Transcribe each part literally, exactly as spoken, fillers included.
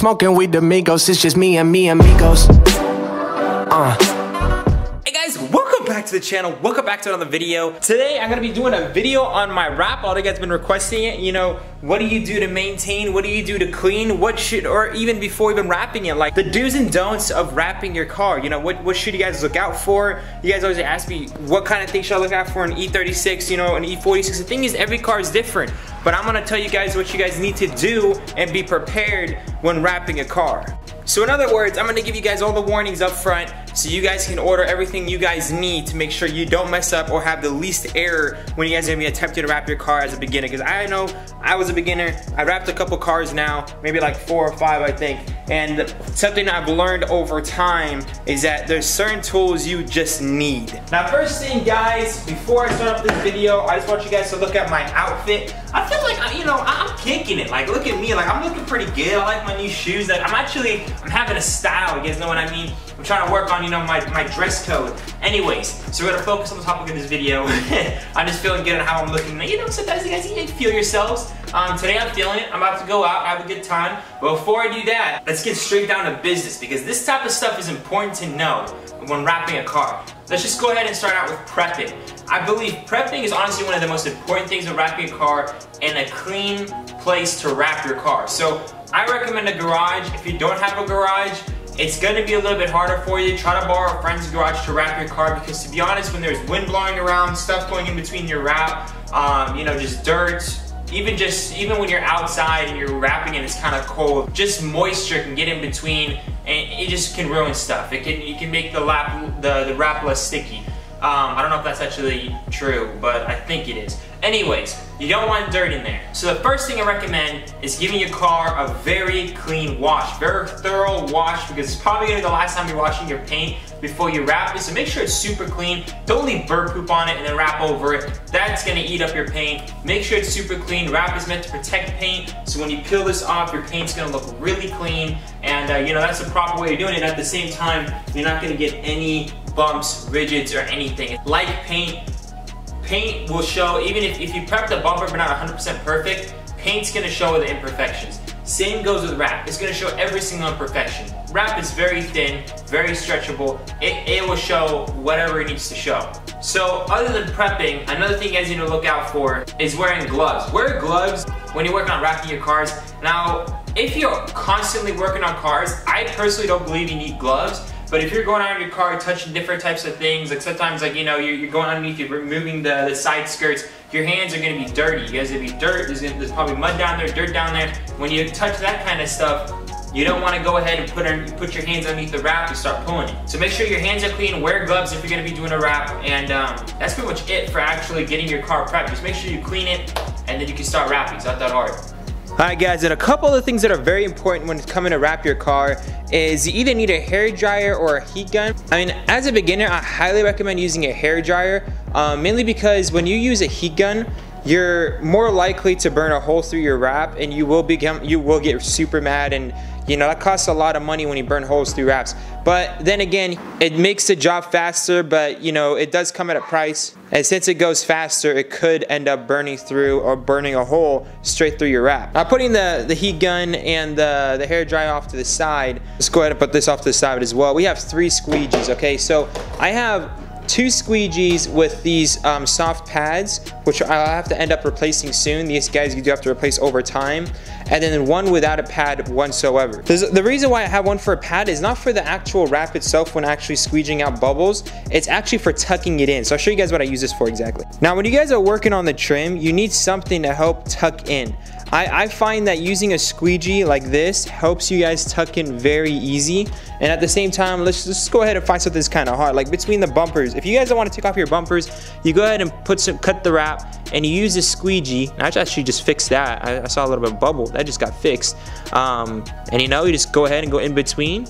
Smoking with amigos, it's just me and me amigos. Uh. Hey guys, welcome back to the channel. Welcome back to another video. Today I'm gonna be doing a video on my wrap. All you guys have been requesting it. You know, what do you do to maintain? What do you do to clean? What should, or even before even wrapping it, like the do's and don'ts of wrapping your car. You know, what, what should you guys look out for? You guys always ask me, what kind of things should I look out for an E thirty-six, you know, an E forty-six? The thing is, every car is different. But I'm gonna tell you guys what you guys need to do and be prepared when wrapping a car. So in other words, I'm gonna give you guys all the warnings up front so you guys can order everything you guys need to make sure you don't mess up or have the least error when you guys are gonna be attempting to wrap your car as a beginner. Because I know I was a beginner, I wrapped a couple cars now, maybe like four or five I think. And something I've learned over time is that there's certain tools you just need. Now first thing guys, before I start off this video, I just want you guys to look at my outfit. I feel like, I, you know, I'm kicking it. Like look at me, like I'm looking pretty good. I like my new shoes. Like I'm actually, I'm having a style, you guys know what I mean? I'm trying to work on, you know, my, my dress code. Anyways, so we're gonna focus on the topic of this video. I'm just feeling good on how I'm looking. You know, sometimes you guys need to feel yourselves. Um, today I'm feeling it. I'm about to go out, have a good time. But before I do that, let's get straight down to business because this type of stuff is important to know when wrapping a car. Let's just go ahead and start out with prepping. I believe prepping is honestly one of the most important things in wrapping a car and a clean place to wrap your car. So I recommend a garage. If you don't have a garage, it's gonna be a little bit harder for you. Try to borrow a friend's garage to wrap your car because to be honest, when there's wind blowing around, stuff going in between your wrap, um, you know, just dirt, even just, even when you're outside and you're wrapping and it's kind of cold, just moisture can get in between and it just can ruin stuff. It can, it can make the, lap, the, the wrap less sticky. Um, I don't know if that's actually true, but I think it is. Anyways, you don't want dirt in there. So the first thing I recommend is giving your car a very clean wash, very thorough wash, because it's probably gonna be the last time you're washing your paint before you wrap it, so make sure it's super clean. Don't leave bird poop on it and then wrap over it. That's gonna eat up your paint. Make sure it's super clean. Wrap is meant to protect paint, so when you peel this off, your paint's gonna look really clean, and uh, you know, that's the proper way of doing it. At the same time, you're not gonna get any bumps, ridges, or anything. Like paint, paint will show, even if, if you prep the bumper but not one hundred percent perfect, paint's gonna show the imperfections. Same goes with wrap. It's gonna show every single imperfection. Wrap is very thin, very stretchable. It, it will show whatever it needs to show. So other than prepping, another thing you guys need to look out for is wearing gloves. Wear gloves when you're working on wrapping your cars. Now, if you're constantly working on cars, I personally don't believe you need gloves. But if you're going out of your car, touching different types of things, like sometimes, like you know, you're, you're going underneath, you're removing the, the side skirts, your hands are gonna be dirty. You guys are gonna be dirt, there's, gonna, there's probably mud down there, dirt down there. When you touch that kind of stuff, you don't wanna go ahead and put, in, put your hands underneath the wrap and start pulling it. So make sure your hands are clean, wear gloves if you're gonna be doing a wrap, and um, that's pretty much it for actually getting your car prepped. Just make sure you clean it, and then you can start wrapping. It's not that hard. Alright guys, and a couple of things that are very important when it's coming to wrap your car is you either need a hair dryer or a heat gun. I mean, as a beginner, I highly recommend using a hair dryer, um, mainly because when you use a heat gun, you're more likely to burn a hole through your wrap, and you will become, you will get super mad, and you know that costs a lot of money when you burn holes through wraps. But then again, it makes the job faster, but you know it does come at a price. And since it goes faster, it could end up burning through or burning a hole straight through your wrap. Now putting the, the heat gun and the, the hair dryer off to the side, let's go ahead and put this off to the side as well. We have three squeegees, okay? So I have two squeegees with these um, soft pads, which I'll have to end up replacing soon. These guys you do have to replace over time. And then one without a pad whatsoever. There's, the reason why I have one for a pad is not for the actual wrap itself when actually squeegeeing out bubbles. It's actually for tucking it in. So I'll show you guys what I use this for exactly. Now when you guys are working on the trim, you need something to help tuck in. I, I find that using a squeegee like this helps you guys tuck in very easy. And at the same time, let's just go ahead and find something that's kind of hard, like between the bumpers. If you guys don't want to take off your bumpers, you go ahead and put some, cut the wrap, and you use a squeegee. And I actually just fixed that. I, I saw a little bit of bubble. That just got fixed. Um, and you know, you just go ahead and go in between.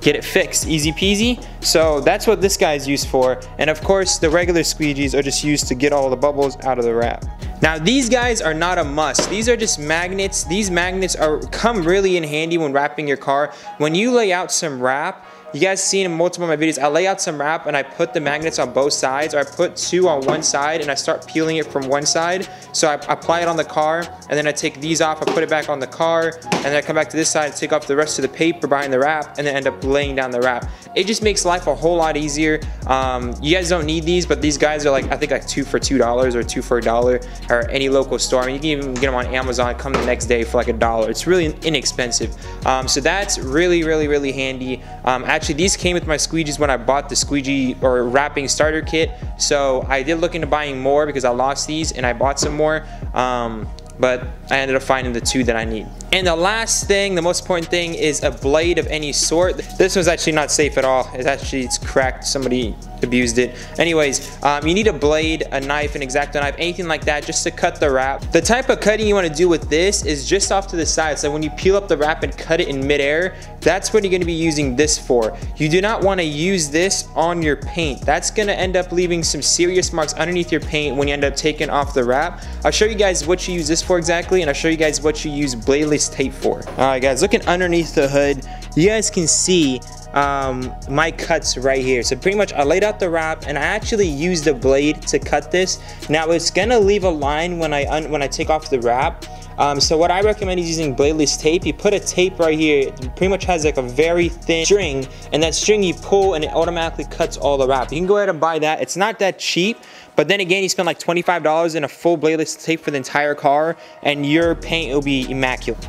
Get it fixed, easy peasy. So that's what this guy's used for. And of course, the regular squeegees are just used to get all the bubbles out of the wrap. Now these guys are not a must. These are just magnets. These magnets are come really in handy when wrapping your car. When you lay out some wrap, You guys seen in multiple of my videos, I lay out some wrap and I put the magnets on both sides, or I put two on one side and I start peeling it from one side. So I apply it on the car and then I take these off, I put it back on the car, and then I come back to this side and take off the rest of the paper behind the wrap and then end up laying down the wrap. It just makes life a whole lot easier. Um, you guys don't need these, but these guys are like, I think like two for two dollars or two for a dollar or any local store. I mean, you can even get them on Amazon, come the next day for like a dollar. It's really inexpensive. Um, so that's really, really, really handy. Um, actually, these came with my squeegees when I bought the squeegee or wrapping starter kit. So I did look into buying more because I lost these and I bought some more. Um, but I ended up finding the two that I need. And the last thing, the most important thing, is a blade of any sort. This one's actually not safe at all. It's actually, it's cracked, somebody abused it. Anyways, um, you need a blade, a knife, an X-Acto knife, anything like that, just to cut the wrap. The type of cutting you wanna do with this is just off to the side. So when you peel up the wrap and cut it in midair, that's what you're gonna be using this for. You do not wanna use this on your paint. That's gonna end up leaving some serious marks underneath your paint when you end up taking off the wrap. I'll show you guys what you use this for exactly, and I'll show you guys what you use bladeless tape for. All right, guys, looking underneath the hood, you guys can see um, my cuts right here. So pretty much I laid out the wrap and I actually used the blade to cut this. Now it's gonna leave a line when I un when I take off the wrap. Um, so what I recommend is using bladeless tape. You put a tape right here, it pretty much has like a very thin string, and that string you pull and it automatically cuts all the wrap. You can go ahead and buy that. It's not that cheap, but then again, you spend like twenty-five dollars in a full bladeless tape for the entire car and your paint will be immaculate.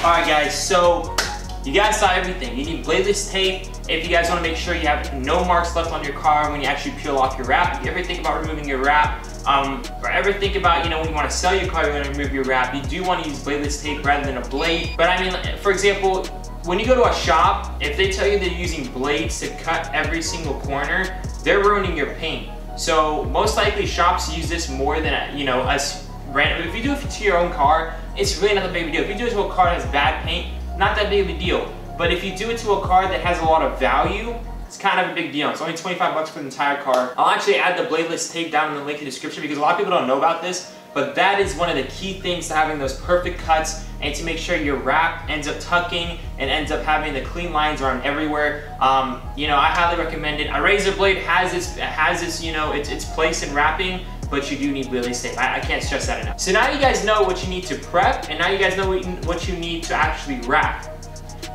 All right guys, so you guys saw everything. You need bladeless tape if you guys wanna make sure you have no marks left on your car when you actually peel off your wrap. If you ever think about removing your wrap, Um, or ever think about, you know, when you want to sell your car, you want to remove your wrap, you do want to use bladeless tape rather than a blade. But I mean, for example, when you go to a shop, if they tell you they're using blades to cut every single corner, they're ruining your paint. So most likely shops use this more than, you know, us random. If you do it to your own car, it's really not that big of a deal. If you do it to a car that has bad paint, not that big of a deal. But if you do it to a car that has a lot of value, it's kind of a big deal. It's only twenty-five bucks for the entire car. I'll actually add the bladeless tape down in the link in the description because a lot of people don't know about this, but that is one of the key things to having those perfect cuts and to make sure your wrap ends up tucking and ends up having the clean lines around everywhere. Um, you know, I highly recommend it. A razor blade has its, has its you know, its, its place in wrapping, but you do need bladeless tape. I, I can't stress that enough. So now you guys know what you need to prep, and now you guys know what you need to actually wrap.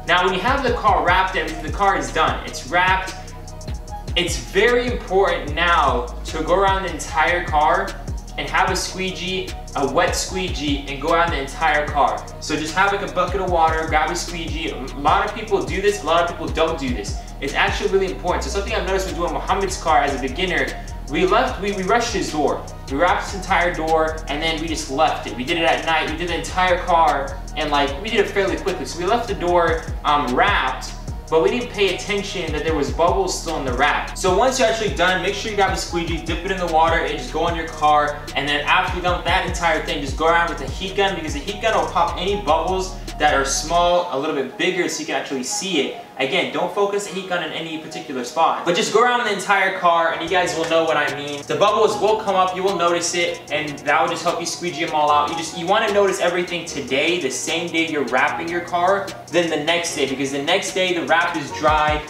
Now, when you have the car wrapped, everything, the car is done. It's wrapped. It's very important now to go around the entire car and have a squeegee, a wet squeegee, and go around the entire car. So just have like a bucket of water, grab a squeegee. A lot of people do this, a lot of people don't do this. It's actually really important. So something I've noticed when doing Muhammad's car as a beginner, we left, we, we rushed his door. We wrapped his entire door and then we just left it. We did it at night, we did the entire car, and like, we did it fairly quickly. So we left the door um, wrapped, but we didn't pay attention that there was bubbles still in the wrap. So once you're actually done, make sure you grab a squeegee, dip it in the water, and just go in your car. And then after you're done with that entire thing, just go around with a heat gun, because the heat gun will pop any bubbles that are small, a little bit bigger, so you can actually see it. Again, don't focus the heat gun in any particular spot, but just go around the entire car and you guys will know what I mean. The bubbles will come up, you will notice it, and that will just help you squeegee them all out. You just, you want to notice everything today, the same day you're wrapping your car, then the next day, because the next day the wrap is dry.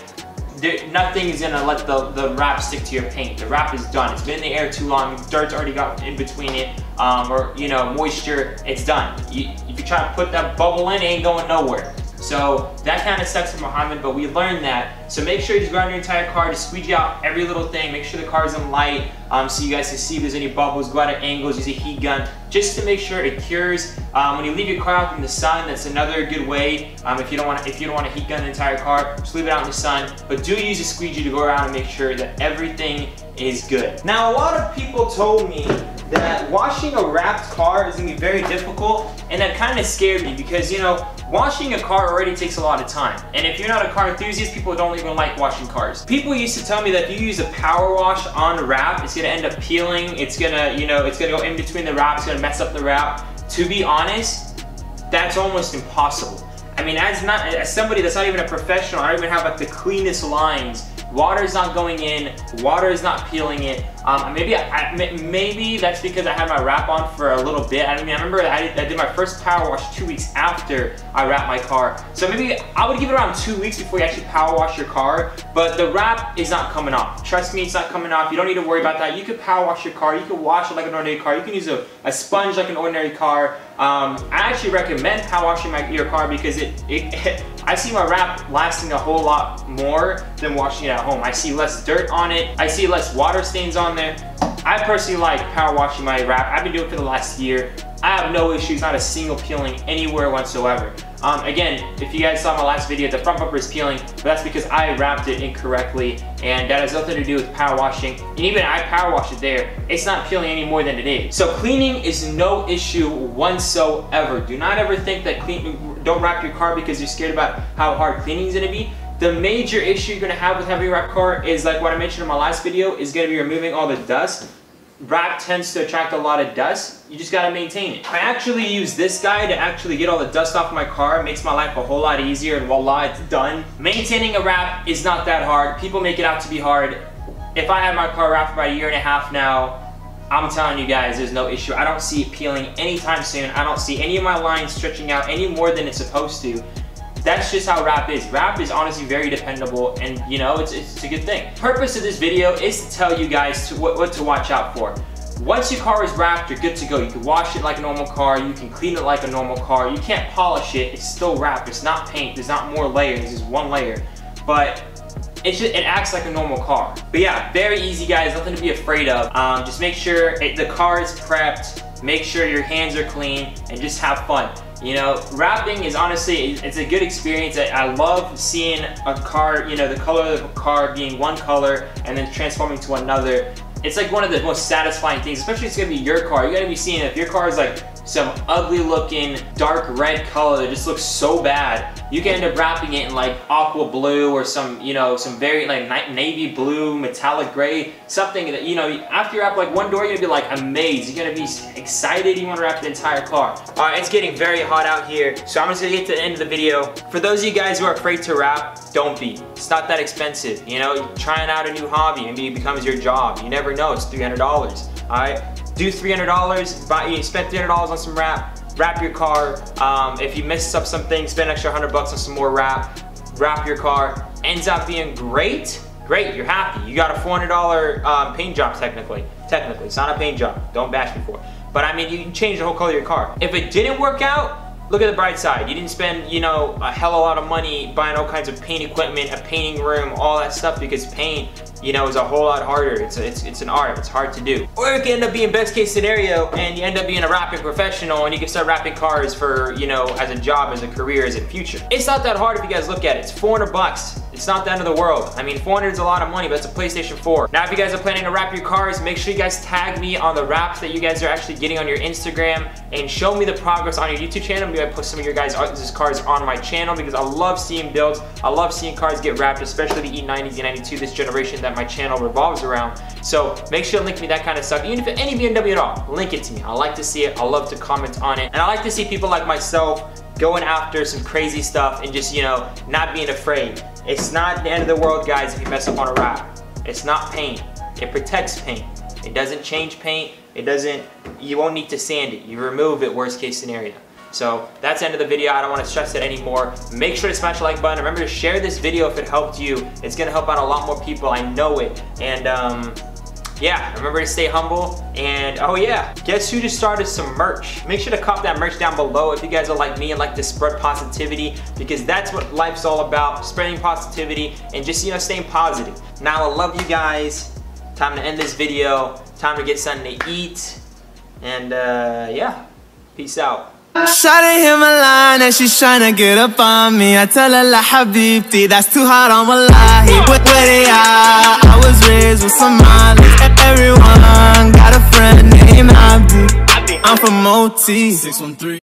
There, nothing is gonna let the, the wrap stick to your paint. The wrap is done. It's been in the air too long. Dirt's already got in between it, um, or you know, moisture. It's done. You, if you try to put that bubble in, it ain't going nowhere. So that kind of sucks for Muhammad, but we learned that. So make sure you just go around your entire car, just squeegee out every little thing. Make sure the car's in light, um, so you guys can see if there's any bubbles. Go out at angles, use a heat gun, just to make sure it cures. Um, when you leave your car out in the sun, that's another good way. Um, if you don't want to, if you don't want to heat gun the entire car, just leave it out in the sun. But do use a squeegee to go around and make sure that everything is good. Now, a lot of people told me that washing a wrapped car is gonna be very difficult, and that kind of scared me because, you know, washing a car already takes a lot of time. And if you're not a car enthusiast, people don't even like washing cars. People used to tell me that if you use a power wash on a wrap, it's gonna end up peeling, it's gonna, you know, it's gonna go in between the wrap, it's gonna mess up the wrap. To be honest, that's almost impossible. I mean, as not as somebody that's not even a professional, I don't even have like the cleanest lines. Water is not going in, water is not peeling it. Um, maybe I, maybe that's because I had my wrap on for a little bit. I mean, I remember I did, I did my first power wash two weeks after I wrapped my car. So maybe I would give it around two weeks before you actually power wash your car. But the wrap is not coming off. Trust me, it's not coming off. You don't need to worry about that. You could power wash your car. You could wash it like an ordinary car. You can use a, a sponge like an ordinary car. Um, I actually recommend power washing my, your car because it, it, it I see my wrap lasting a whole lot more than washing it at home. I see less dirt on it. I see less water stains on there. I personally like power washing my wrap. I've been doing it for the last year. I have no issues, not a single peeling anywhere whatsoever. Um, again, if you guys saw my last video, the front bumper is peeling, but that's because I wrapped it incorrectly, and that has nothing to do with power washing. And even I power washed it there, it's not peeling any more than it is. So cleaning is no issue whatsoever. Do not ever think that clean, don't wrap your car because you're scared about how hard cleaning is gonna be. The major issue you're gonna have with having a wrapped car is, like what I mentioned in my last video, is gonna be removing all the dust. Wrap tends to attract a lot of dust. You just gotta maintain it. I actually use this guy to actually get all the dust off my car. It makes my life a whole lot easier, and voila, it's done. Maintaining a wrap is not that hard. People make it out to be hard. If I had my car wrapped for about a year and a half now, I'm telling you guys, there's no issue. I don't see it peeling anytime soon. I don't see any of my lines stretching out any more than it's supposed to. That's just how wrap is. Wrap is honestly very dependable, and you know, it's, it's a good thing. Purpose of this video is to tell you guys to, what, what to watch out for. Once your car is wrapped, you're good to go. You can wash it like a normal car. You can clean it like a normal car. You can't polish it. It's still wrapped. It's not paint. There's not more layers. There's just one layer. But It, just, it acts like a normal car. But yeah, very easy guys, nothing to be afraid of. Um, just make sure it, the car is prepped, make sure your hands are clean, and just have fun. You know, wrapping is honestly, it's a good experience. I, I love seeing a car, you know, the color of the car being one color and then transforming to another. It's like one of the most satisfying things, especially if it's gonna be your car. You gotta be seeing if your car is like some ugly looking dark red color that just looks so bad, you can end up wrapping it in like aqua blue or some, you know, some very like navy blue, metallic gray, something that, you know, after you wrap like one door, you're gonna be like amazed. You're gonna be excited. You wanna wrap the entire car. All right, it's getting very hot out here, so I'm just gonna get to the end of the video. For those of you guys who are afraid to wrap, don't be. It's not that expensive. You know, you're trying out a new hobby, maybe it becomes your job. You never know, it's three hundred dollars, all right? Do three hundred dollars, buy, you spend three hundred dollars on some wrap, wrap your car. Um, if you mess up something, spend an extra one hundred bucks on some more wrap, wrap your car. Ends up being great, great, you're happy. You got a four hundred dollar um, paint job technically. Technically, it's not a paint job, don't bash me for it. But I mean, you can change the whole color of your car. If it didn't work out, look at the bright side. You didn't spend, you know, a hell of a lot of money buying all kinds of paint equipment, a painting room, all that stuff, because paint, you know, is a whole lot harder. It's a, it's, it's an art, it's hard to do. Or it can end up being best case scenario and you end up being a wrapping professional and you can start wrapping cars for, you know, as a job, as a career, as a future. It's not that hard if you guys look at it. It's four hundred bucks. It's not the end of the world. I mean, four hundred is a lot of money, but it's a PlayStation four. Now, if you guys are planning to wrap your cars, make sure you guys tag me on the wraps that you guys are actually getting on your Instagram and show me the progress on your YouTube channel. Maybe I put some of your guys' cars on my channel because I love seeing builds. I love seeing cars get wrapped, especially the E nineties, E ninety-two, this generation that my channel revolves around. So make sure to link me that kind of stuff. Even if it's any B M W at all, link it to me. I like to see it. I love to comment on it. And I like to see people like myself going after some crazy stuff and just, you know, not being afraid. It's not the end of the world, guys, if you mess up on a wrap. It's not paint. It protects paint. It doesn't change paint. It doesn't, you won't need to sand it. You remove it, worst case scenario. So that's the end of the video. I don't want to stress it anymore. Make sure to smash the like button. Remember to share this video if it helped you. It's gonna help out a lot more people, I know it. And um, yeah, remember to stay humble. And oh yeah, guess who just started some merch? Make sure to cop that merch down below if you guys are like me and like to spread positivity, because that's what life's all about, spreading positivity and just, you know, staying positive. Now, I love you guys. Time to end this video. Time to get something to eat. And uh, yeah, peace out. Shawty hit my line and she's tryna get up on me. I tell her la habibti, that's too hard on my lie. With where I, I was raised with Somalis. Everyone got a friend named Abdi. I'm from O T six one three.